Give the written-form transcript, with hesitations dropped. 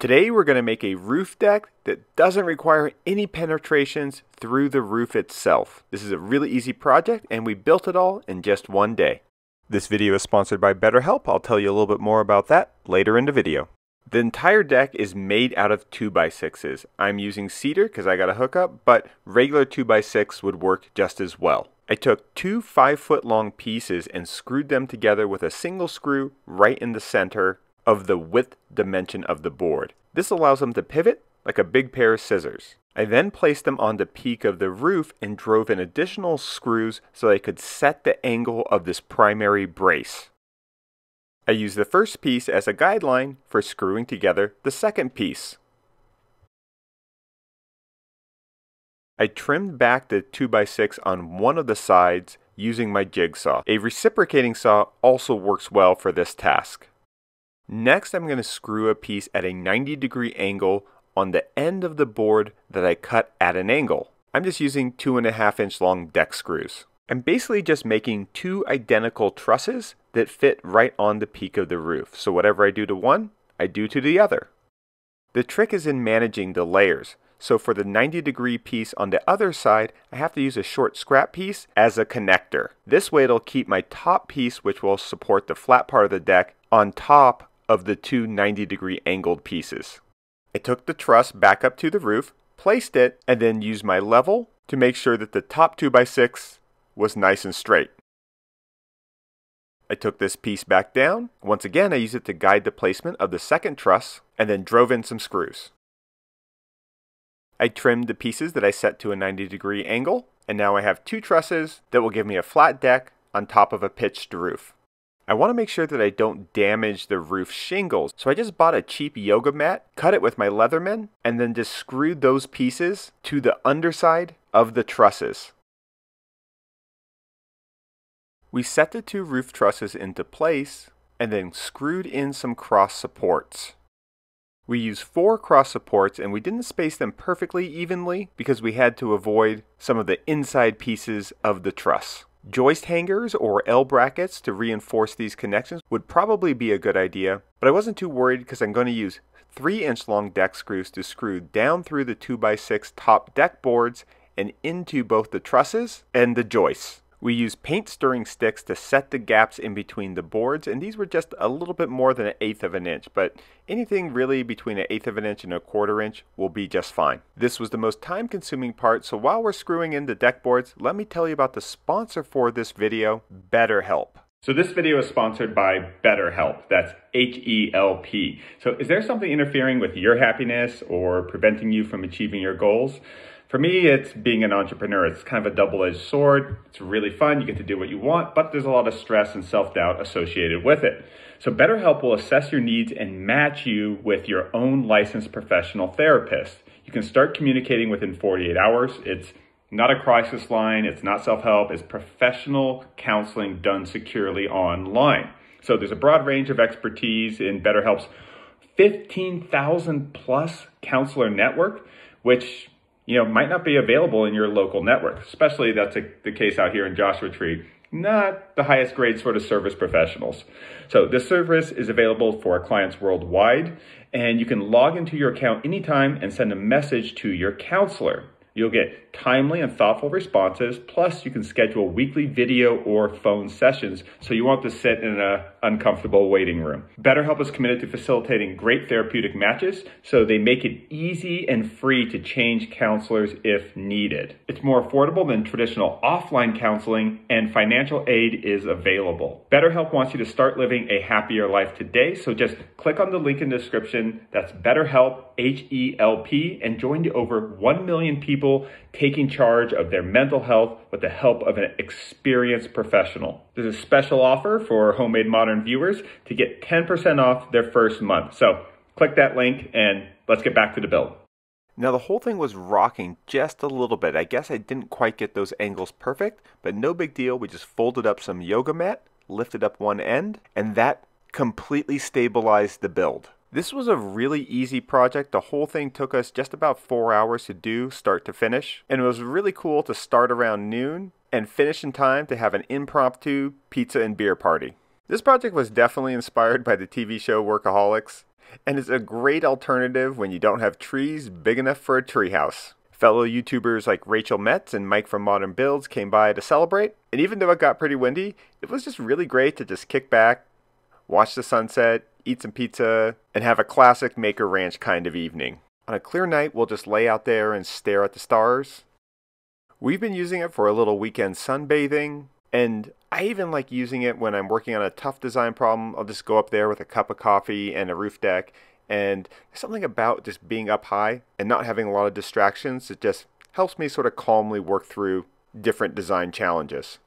Today we're going to make a roof deck that doesn't require any penetrations through the roof itself. This is a really easy project and we built it all in just one day. This video is sponsored by BetterHelp. I'll tell you a little bit more about that later in the video. The entire deck is made out of 2x6s. I'm using cedar because I got a hookup, but regular 2x6 would work just as well. I took two 5-foot long pieces and screwed them together with a single screw right in the center of the width dimension of the board. This allows them to pivot like a big pair of scissors. I then placed them on the peak of the roof and drove in additional screws so I could set the angle of this primary brace. I used the first piece as a guideline for screwing together the second piece. I trimmed back the 2x6 on one of the sides using my jigsaw. A reciprocating saw also works well for this task. Next, I'm going to screw a piece at a 90-degree angle on the end of the board that I cut at an angle. I'm just using 2.5-inch long deck screws. I'm basically just making two identical trusses that fit right on the peak of the roof. So whatever I do to one, I do to the other. The trick is in managing the layers. So for the 90-degree piece on the other side, I have to use a short scrap piece as a connector. This way it'll keep my top piece, which will support the flat part of the deck, on top of the two 90-degree angled pieces. I took the truss back up to the roof, placed it, and then used my level to make sure that the top 2x6 was nice and straight. I took this piece back down. Once again, I used it to guide the placement of the second truss and then drove in some screws. I trimmed the pieces that I set to a 90-degree angle, and now I have two trusses that will give me a flat deck on top of a pitched roof. I want to make sure that I don't damage the roof shingles, so I just bought a cheap yoga mat, cut it with my Leatherman, and then just screwed those pieces to the underside of the trusses. We set the two roof trusses into place and then screwed in some cross supports. We used 4 cross supports and we didn't space them perfectly evenly because we had to avoid some of the inside pieces of the truss. Joist hangers or L-brackets to reinforce these connections would probably be a good idea, but I wasn't too worried because I'm going to use 3-inch long deck screws to screw down through the 2x6 top deck boards and into both the trusses and the joists. We used paint stirring sticks to set the gaps in between the boards, and these were just a little bit more than 1/8 of an inch, but anything really between 1/8 of an inch and 1/4 inch will be just fine. This was the most time consuming part, so while we're screwing in the deck boards, let me tell you about the sponsor for this video, BetterHelp. So this video is sponsored by BetterHelp, that's H-E-L-P. So is there something interfering with your happiness or preventing you from achieving your goals? For me, it's being an entrepreneur. It's kind of a double-edged sword. It's really fun. You get to do what you want, but there's a lot of stress and self-doubt associated with it. So BetterHelp will assess your needs and match you with your own licensed professional therapist. You can start communicating within 48 hours. It's not a crisis line. It's not self-help. It's professional counseling done securely online. So there's a broad range of expertise in BetterHelp's 15,000 plus counselor network, which might not be available in your local network, especially that's the case out here in Joshua Tree, not the highest grade sort of service professionals. So this service is available for our clients worldwide, and you can log into your account anytime and send a message to your counselor. You'll get timely and thoughtful responses, plus you can schedule weekly video or phone sessions, so you won't have to sit in an uncomfortable waiting room. BetterHelp is committed to facilitating great therapeutic matches, so they make it easy and free to change counselors if needed. It's more affordable than traditional offline counseling, and financial aid is available. BetterHelp wants you to start living a happier life today, so just click on the link in the description, that's BetterHelp, H-E-L-P, and join the over 1 million people taking charge of their mental health with the help of an experienced professional. There's a special offer for Homemade Modern viewers to get 10% off their first month. So click that link and let's get back to the build. Now the whole thing was rocking just a little bit. I guess I didn't quite get those angles perfect, but no big deal. We just folded up some yoga mat, lifted up one end, and that completely stabilized the build. This was a really easy project. The whole thing took us just about 4 hours to do, start to finish. And it was really cool to start around noon and finish in time to have an impromptu pizza and beer party. This project was definitely inspired by the TV show Workaholics. and is a great alternative when you don't have trees big enough for a treehouse. Fellow YouTubers like Rachel Metz and Mike from Modern Builds came by to celebrate, and even though it got pretty windy, it was just really great to just kick back, watch the sunset, eat some pizza, and have a classic Maker Ranch kind of evening. On a clear night, we'll just lay out there and stare at the stars. We've been using it for a little weekend sunbathing, and I even like using it when I'm working on a tough design problem. I'll just go up there with a cup of coffee and a roof deck, and there's something about just being up high and not having a lot of distractions. It just helps me sort of calmly work through different design challenges.